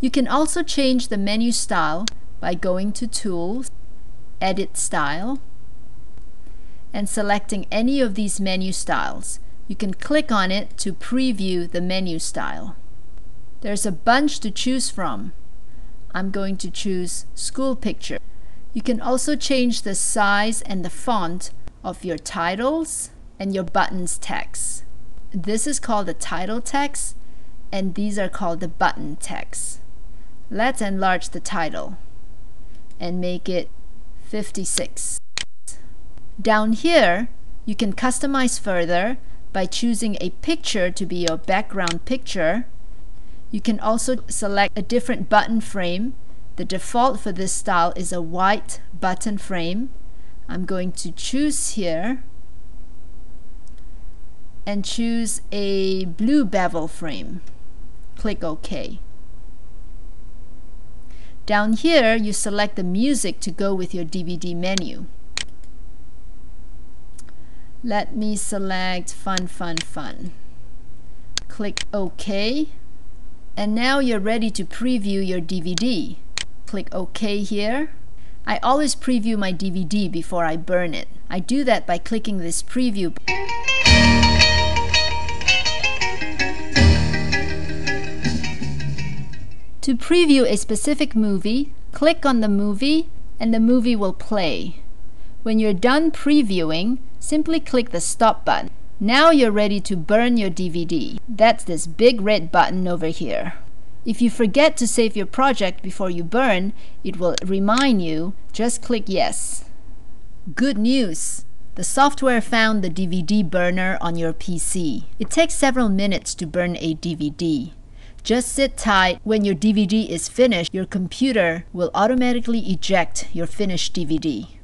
You can also change the menu style by going to Tools, Edit Style, and selecting any of these menu styles. You can click on it to preview the menu style. There's a bunch to choose from. I'm going to choose School Picture. You can also change the size and the font of your titles and your buttons text. This is called the title text, and these are called the button text. Let's enlarge the title and make it 56. Down here, you can customize further by choosing a picture to be your background picture. You can also select a different button frame. The default for this style is a white button frame. I'm going to choose here and choose a blue bevel frame. Click OK. Down here, you select the music to go with your DVD menu. Let me select Fun, Fun, Fun. Click OK. And now you're ready to preview your DVD. Click OK here. I always preview my DVD before I burn it. I do that by clicking this preview button. To preview a specific movie, click on the movie and the movie will play. When you're done previewing, simply click the stop button. Now you're ready to burn your DVD. That's this big red button over here. If you forget to save your project before you burn, it will remind you. Just click yes. Good news! The software found the DVD burner on your PC. It takes several minutes to burn a DVD. Just sit tight. When your DVD is finished, your computer will automatically eject your finished DVD.